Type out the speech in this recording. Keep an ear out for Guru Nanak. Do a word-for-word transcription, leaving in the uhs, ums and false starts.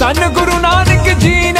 धन गुरु नानक जी ने।